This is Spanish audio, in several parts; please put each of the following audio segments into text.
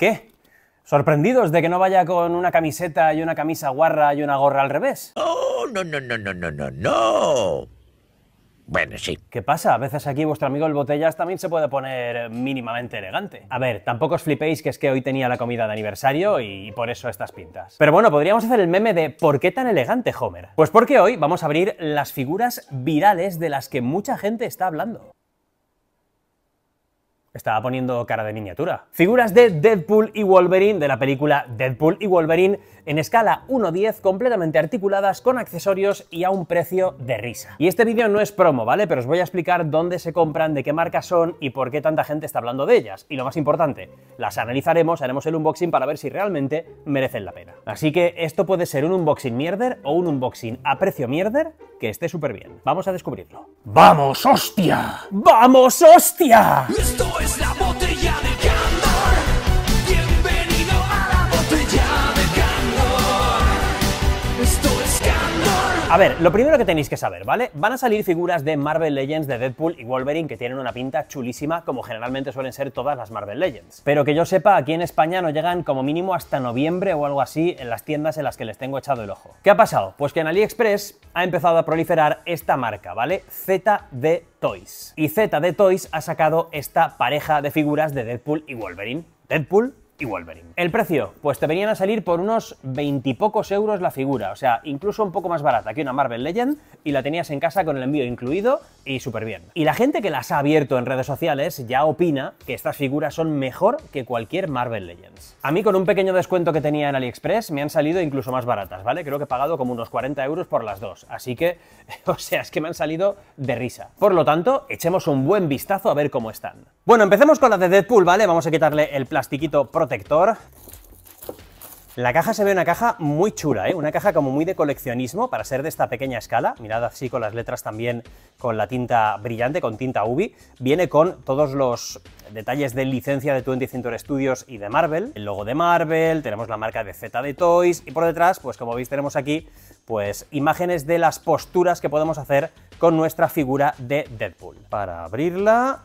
¿Qué? ¿Sorprendidos de que no vaya con una camiseta y una camisa guarra y una gorra al revés? ¡Oh, no, no, no, no, no, no, no! Bueno, sí. ¿Qué pasa? A veces aquí vuestro amigo el Botellas también se puede poner mínimamente elegante. A ver, tampoco os flipéis, que es que hoy tenía la comida de aniversario y por eso estas pintas. Pero bueno, podríamos hacer el meme de ¿por qué tan elegante, Homer? Pues porque hoy vamos a abrir las figuras virales de las que mucha gente está hablando. Estaba poniendo cara de miniatura. Figuras de Deadpool y Wolverine, de la película Deadpool y Wolverine, en escala 1:10, completamente articuladas, con accesorios y a un precio de risa. Y este vídeo no es promo, ¿vale? Pero os voy a explicar dónde se compran, de qué marca son y por qué tanta gente está hablando de ellas. Y lo más importante, las analizaremos, haremos el unboxing para ver si realmente merecen la pena. Así que esto puede ser un unboxing mierder o un unboxing a precio mierder que esté súper bien. Vamos a descubrirlo. ¡Vamos, hostia! ¡Vamos, hostia! ¡Esto es la botella de Kandor! ¡Bienvenido a la botella de Kandor! ¡Esto es Kandor! A ver, lo primero que tenéis que saber, ¿vale? Van a salir figuras de Marvel Legends de Deadpool y Wolverine que tienen una pinta chulísima, como generalmente suelen ser todas las Marvel Legends. Pero que yo sepa, aquí en España no llegan como mínimo hasta noviembre o algo así en las tiendas en las que les tengo echado el ojo. ¿Qué ha pasado? Pues que en AliExpress ha empezado a proliferar esta marca, ¿vale? ZD Toys. Y ZD Toys ha sacado esta pareja de figuras de Deadpool y Wolverine. Deadpool y Wolverine. El precio, pues te venían a salir por unos 20 y pocos euros la figura, o sea, incluso un poco más barata que una Marvel Legend, y la tenías en casa con el envío incluido y súper bien. Y la gente que las ha abierto en redes sociales ya opina que estas figuras son mejor que cualquier Marvel Legends. A mí, con un pequeño descuento que tenía en AliExpress, me han salido incluso más baratas, ¿vale? Creo que he pagado como unos 40 euros por las dos, así que, o sea, es que me han salido de risa. Por lo tanto, echemos un buen vistazo a ver cómo están. Bueno, empecemos con la de Deadpool, ¿vale? Vamos a quitarle el plastiquito protector. La caja se ve una caja muy chula, ¿eh? Una caja como muy de coleccionismo para ser de esta pequeña escala. Mirad así con las letras también, con la tinta brillante, con tinta UV. Viene con todos los detalles de licencia de 20th Century Studios y de Marvel. El logo de Marvel, tenemos la marca de ZD Toys y por detrás, pues como veis tenemos aquí, pues imágenes de las posturas que podemos hacer con nuestra figura de Deadpool. Para abrirla...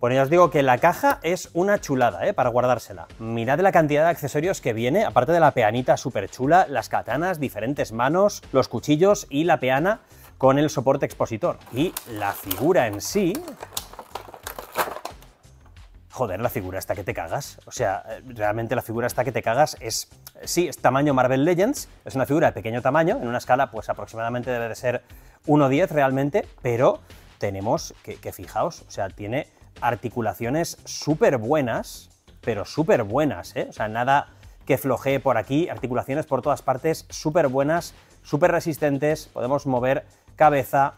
Bueno, ya os digo que la caja es una chulada, ¿eh? Para guardársela. Mirad la cantidad de accesorios que viene, aparte de la peanita súper chula, las katanas, diferentes manos, los cuchillos y la peana con el soporte expositor. Y la figura en sí... Joder, la figura está que te cagas. O sea, realmente la figura está que te cagas es... Sí, es tamaño Marvel Legends, es una figura de pequeño tamaño, en una escala pues aproximadamente debe de ser 1:10 realmente, pero tenemos que fijaos, o sea, tiene... articulaciones súper buenas, pero súper buenas, ¿eh? O sea, nada que flojee por aquí, articulaciones por todas partes, súper buenas, súper resistentes, podemos mover cabeza,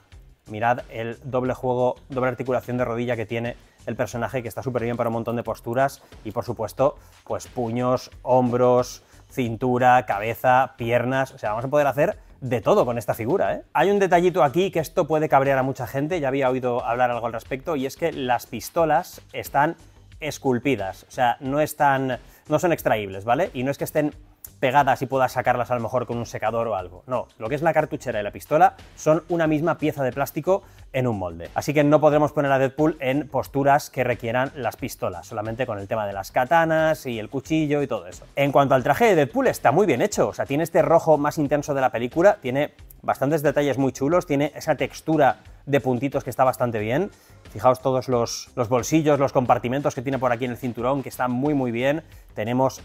mirad el doble juego, doble articulación de rodilla que tiene el personaje, que está súper bien para un montón de posturas, y por supuesto, pues puños, hombros, cintura, cabeza, piernas, o sea, vamos a poder hacer de todo con esta figura, ¿eh? Hay un detallito aquí que esto puede cabrear a mucha gente, ya había oído hablar algo al respecto, y es que las pistolas están esculpidas, o sea, no son extraíbles, ¿vale? Y no es que estén pegadas y puedas sacarlas a lo mejor con un secador o algo, no, lo que es la cartuchera y la pistola son una misma pieza de plástico en un molde, así que no podremos poner a Deadpool en posturas que requieran las pistolas, solamente con el tema de las katanas y el cuchillo y todo eso. En cuanto al traje de Deadpool, está muy bien hecho, o sea, tiene este rojo más intenso de la película, tiene bastantes detalles muy chulos, tiene esa textura de puntitos que está bastante bien. Fijaos todos los bolsillos, los compartimentos que tiene por aquí en el cinturón, que están muy muy bien. Tenemos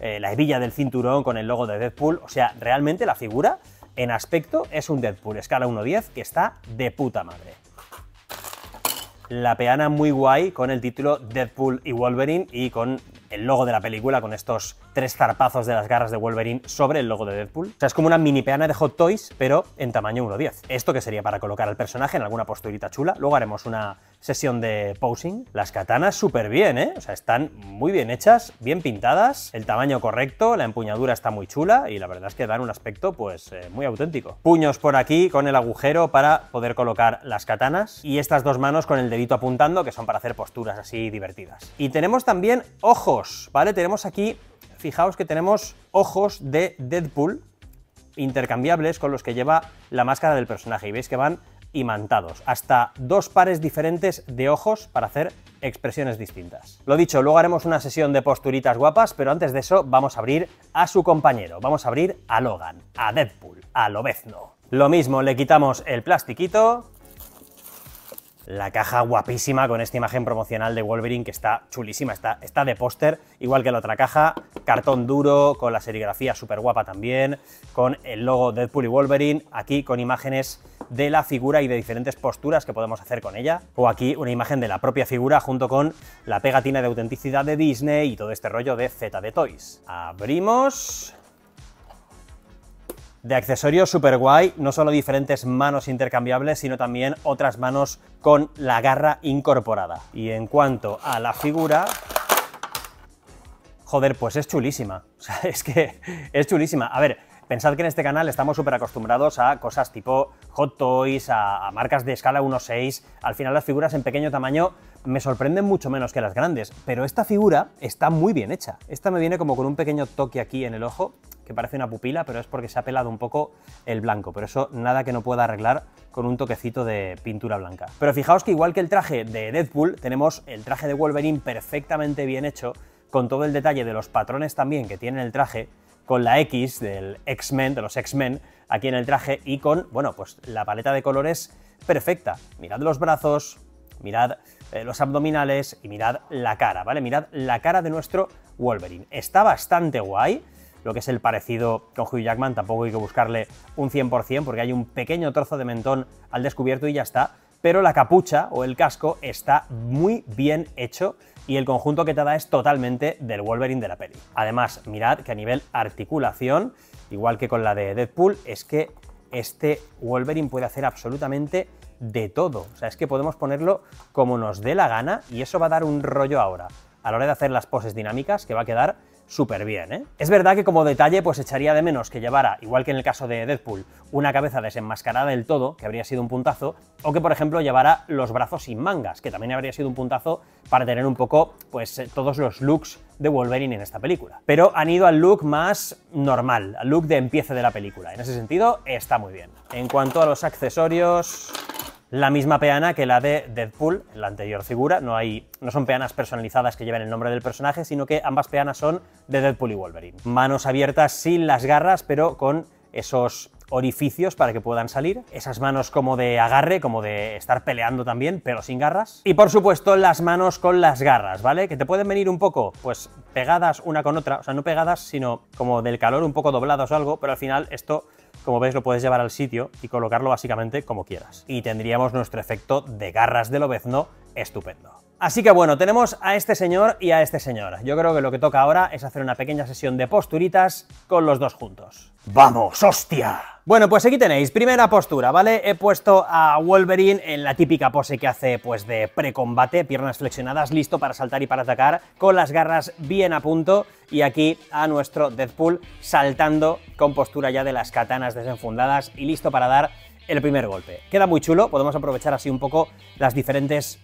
la hebilla del cinturón con el logo de Deadpool, o sea, realmente la figura en aspecto es un Deadpool, escala 1:10, que está de puta madre. La peana muy guay, con el título Deadpool y Wolverine y con el logo de la película, con estos tres zarpazos de las garras de Wolverine sobre el logo de Deadpool. O sea, es como una mini peana de Hot Toys, pero en tamaño 1:10. Esto que sería para colocar al personaje en alguna posturita chula. Luego haremos una sesión de posing. Las katanas súper bien, ¿eh? O sea, están muy bien hechas, bien pintadas, el tamaño correcto, la empuñadura está muy chula y la verdad es que dan un aspecto, pues, muy auténtico. Puños por aquí con el agujero para poder colocar las katanas y estas dos manos con el dedito apuntando, que son para hacer posturas así divertidas. Y tenemos también ojos, ¿vale? Tenemos aquí, fijaos que tenemos ojos de Deadpool intercambiables con los que lleva la máscara del personaje y veis que van imantados, hasta 2 pares diferentes de ojos para hacer expresiones distintas. Lo dicho, luego haremos una sesión de posturitas guapas, pero antes de eso vamos a abrir a su compañero, vamos a abrir a Logan, a Deadpool, a Lobezno. Lo mismo, le quitamos el plastiquito, la caja guapísima con esta imagen promocional de Wolverine que está chulísima, está de póster, igual que la otra caja, cartón duro, con la serigrafía súper guapa también, con el logo Deadpool y Wolverine, aquí con imágenes de la figura y de diferentes posturas que podemos hacer con ella, o aquí una imagen de la propia figura junto con la pegatina de autenticidad de Disney y todo este rollo de ZD Toys. Abrimos. De accesorios super guay, no solo diferentes manos intercambiables, sino también otras manos con la garra incorporada. Y en cuanto a la figura, joder, pues es chulísima, o sea, es que es chulísima. A ver, pensad que en este canal estamos súper acostumbrados a cosas tipo Hot Toys, a marcas de escala 1.6, al final las figuras en pequeño tamaño me sorprenden mucho menos que las grandes, pero esta figura está muy bien hecha. Esta me viene como con un pequeño toque aquí en el ojo, que parece una pupila, pero es porque se ha pelado un poco el blanco, pero eso nada que no pueda arreglar con un toquecito de pintura blanca. Pero fijaos que igual que el traje de Deadpool, tenemos el traje de Wolverine perfectamente bien hecho, con todo el detalle de los patrones también que tiene el traje, con la X del X-Men, de los X-Men, aquí en el traje, y con, bueno, pues la paleta de colores perfecta. Mirad los brazos, mirad los abdominales y mirad la cara, ¿vale? Mirad la cara de nuestro Wolverine. Está bastante guay. Lo que es el parecido con Hugh Jackman tampoco hay que buscarle un 100% porque hay un pequeño trozo de mentón al descubierto y ya está, pero la capucha o el casco está muy bien hecho y el conjunto que te da es totalmente del Wolverine de la peli. Además, mirad que a nivel articulación, igual que con la de Deadpool, es que este Wolverine puede hacer absolutamente de todo. O sea, es que podemos ponerlo como nos dé la gana y eso va a dar un rollo ahora, a la hora de hacer las poses dinámicas, que va a quedar súper bien, ¿eh? Es verdad que como detalle pues echaría de menos que llevara, igual que en el caso de Deadpool, una cabeza desenmascarada del todo, que habría sido un puntazo, o que por ejemplo llevara los brazos sin mangas, que también habría sido un puntazo para tener un poco pues todos los looks de Wolverine en esta película. Pero han ido al look más normal, al look de empiece de la película. En ese sentido está muy bien. En cuanto a los accesorios, la misma peana que la de Deadpool, la anterior figura, no son peanas personalizadas que lleven el nombre del personaje, sino que ambas peanas son de Deadpool y Wolverine. Manos abiertas sin las garras, pero con esos orificios para que puedan salir, esas manos como de agarre, como de estar peleando también, pero sin garras. Y por supuesto las manos con las garras, ¿vale? Que te pueden venir un poco, pues pegadas una con otra, o sea, no pegadas, sino como del calor un poco dobladas o algo, pero al final esto, como veis, lo puedes llevar al sitio y colocarlo básicamente como quieras. Y tendríamos nuestro efecto de garras de Lobezno estupendo. Así que bueno, tenemos a este señor y a este señor. Yo creo que lo que toca ahora es hacer una pequeña sesión de posturitas con los dos juntos. ¡Vamos, hostia! Bueno, pues aquí tenéis, primera postura, ¿vale? He puesto a Wolverine en la típica pose que hace pues de precombate, piernas flexionadas, listo para saltar y para atacar, con las garras bien a punto, y aquí a nuestro Deadpool saltando con postura ya de las katanas desenfundadas y listo para dar el primer golpe. Queda muy chulo, podemos aprovechar así un poco las diferentes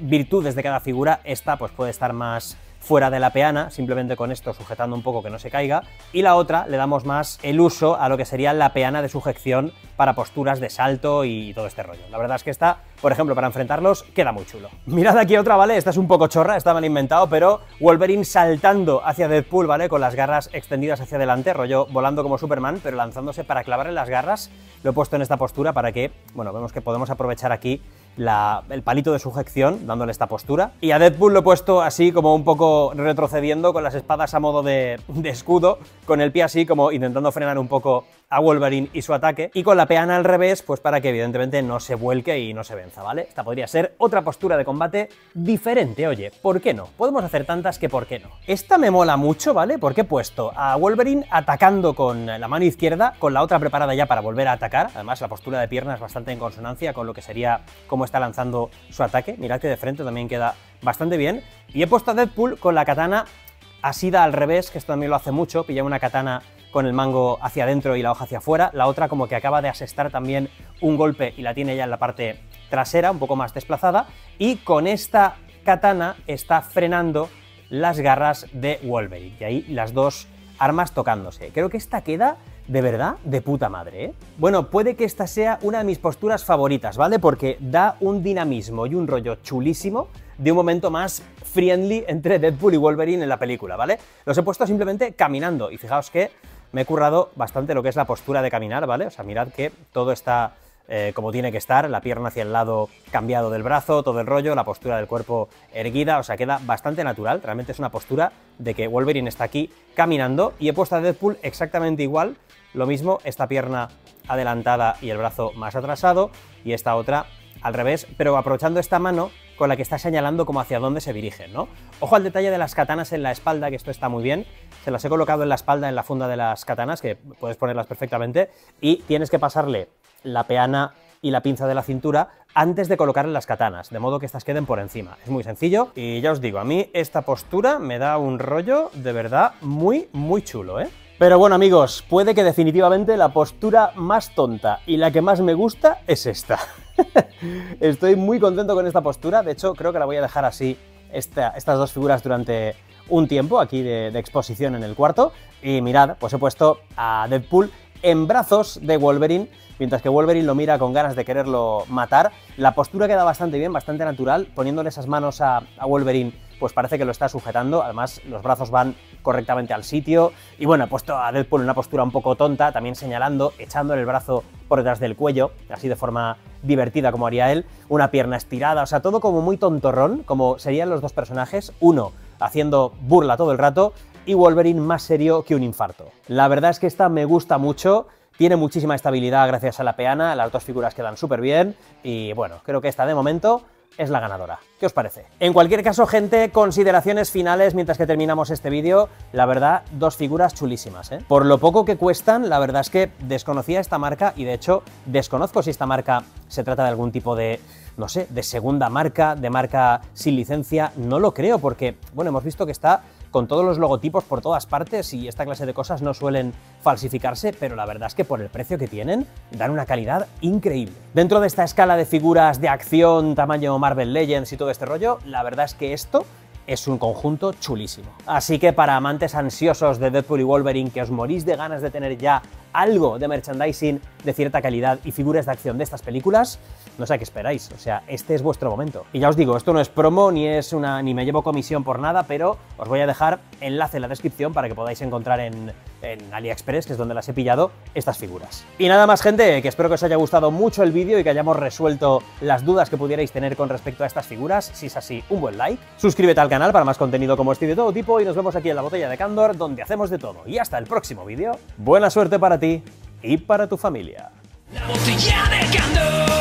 virtudes de cada figura. Esta pues puede estar más fuera de la peana, simplemente con esto sujetando un poco que no se caiga, y la otra le damos más el uso a lo que sería la peana de sujeción para posturas de salto y todo este rollo. La verdad es que esta, por ejemplo, para enfrentarlos queda muy chulo. Mirad aquí otra, ¿vale? Esta es un poco chorra, esta me la he inventado, pero Wolverine saltando hacia Deadpool, ¿vale? Con las garras extendidas hacia adelante, rollo volando como Superman, pero lanzándose para clavarle las garras. Lo he puesto en esta postura para que, bueno, vemos que podemos aprovechar aquí el palito de sujeción, dándole esta postura. Y a Deadpool lo he puesto así como un poco retrocediendo con las espadas a modo de escudo, con el pie así como intentando frenar un poco a Wolverine y su ataque, y con la peana al revés pues para que evidentemente no se vuelque y no se venza, ¿vale? Esta podría ser otra postura de combate diferente, oye, ¿por qué no? Podemos hacer tantas que ¿por qué no? Esta me mola mucho, ¿vale? Porque he puesto a Wolverine atacando con la mano izquierda, con la otra preparada ya para volver a atacar. Además la postura de pierna es bastante en consonancia con lo que sería como está lanzando su ataque. Mirad que de frente también queda bastante bien. Y he puesto a Deadpool con la katana asida al revés, que esto también lo hace mucho, pilla una katana con el mango hacia adentro y la hoja hacia afuera, la otra como que acaba de asestar también un golpe y la tiene ya en la parte trasera, un poco más desplazada, y con esta katana está frenando las garras de Wolverine, y ahí las dos armas tocándose. Creo que esta queda de verdad, de puta madre, ¿eh? Bueno, puede que esta sea una de mis posturas favoritas, ¿vale? Porque da un dinamismo y un rollo chulísimo de un momento más friendly entre Deadpool y Wolverine en la película, ¿vale? Los he puesto simplemente caminando y fijaos que me he currado bastante lo que es la postura de caminar, ¿vale? O sea, mirad que todo está como tiene que estar, la pierna hacia el lado cambiado del brazo, todo el rollo, la postura del cuerpo erguida, o sea, queda bastante natural. Realmente es una postura de que Wolverine está aquí caminando y he puesto a Deadpool exactamente igual, lo mismo, esta pierna adelantada y el brazo más atrasado y esta otra al revés, pero aprovechando esta mano con la que está señalando como hacia dónde se dirigen, ¿no? Ojo al detalle de las katanas en la espalda, que esto está muy bien. Se las he colocado en la espalda, en la funda de las katanas, que puedes ponerlas perfectamente, y tienes que pasarle la peana y la pinza de la cintura antes de colocarle las katanas, de modo que estas queden por encima. Es muy sencillo y ya os digo, a mí esta postura me da un rollo de verdad muy, muy chulo, ¿eh? Pero bueno, amigos, puede que definitivamente la postura más tonta y la que más me gusta es esta. Estoy muy contento con esta postura, de hecho creo que la voy a dejar así, estas dos figuras durante un tiempo aquí de exposición en el cuarto. Y mirad, pues he puesto a Deadpool en brazos de Wolverine, mientras que Wolverine lo mira con ganas de quererlo matar. La postura queda bastante bien, bastante natural, poniéndole esas manos a Wolverine, pues parece que lo está sujetando, además los brazos van correctamente al sitio, y bueno, he puesto a Deadpool en una postura un poco tonta, también señalando, echándole el brazo por detrás del cuello, así de forma divertida como haría él, una pierna estirada, o sea, todo como muy tontorrón, como serían los dos personajes, uno haciendo burla todo el rato, y Wolverine más serio que un infarto. La verdad es que esta me gusta mucho, tiene muchísima estabilidad gracias a la peana, las dos figuras quedan súper bien y bueno, creo que esta de momento es la ganadora. ¿Qué os parece? En cualquier caso, gente, consideraciones finales mientras que terminamos este vídeo. La verdad, dos figuras chulísimas, ¿eh? Por lo poco que cuestan, la verdad es que desconocía esta marca y de hecho desconozco si esta marca se trata de algún tipo de, no sé, de segunda marca, de marca sin licencia. No lo creo porque, bueno, hemos visto que está con todos los logotipos por todas partes y esta clase de cosas no suelen falsificarse, pero la verdad es que por el precio que tienen, dan una calidad increíble. Dentro de esta escala de figuras de acción, tamaño Marvel Legends y todo este rollo, la verdad es que esto es un conjunto chulísimo. Así que para amantes ansiosos de Deadpool y Wolverine, que os morís de ganas de tener ya algo de merchandising de cierta calidad y figuras de acción de estas películas, no sé a qué esperáis, o sea, este es vuestro momento. Y ya os digo, esto no es promo, ni me llevo comisión por nada, pero os voy a dejar enlace en la descripción para que podáis encontrar en AliExpress, que es donde las he pillado, estas figuras. Y nada más, gente, que espero que os haya gustado mucho el vídeo y que hayamos resuelto las dudas que pudierais tener con respecto a estas figuras. Si es así, un buen like, suscríbete al canal para más contenido como este de todo tipo y nos vemos aquí en la botella de Kandor, donde hacemos de todo. Y hasta el próximo vídeo, buena suerte para ti y para tu familia. La botella de Kandor.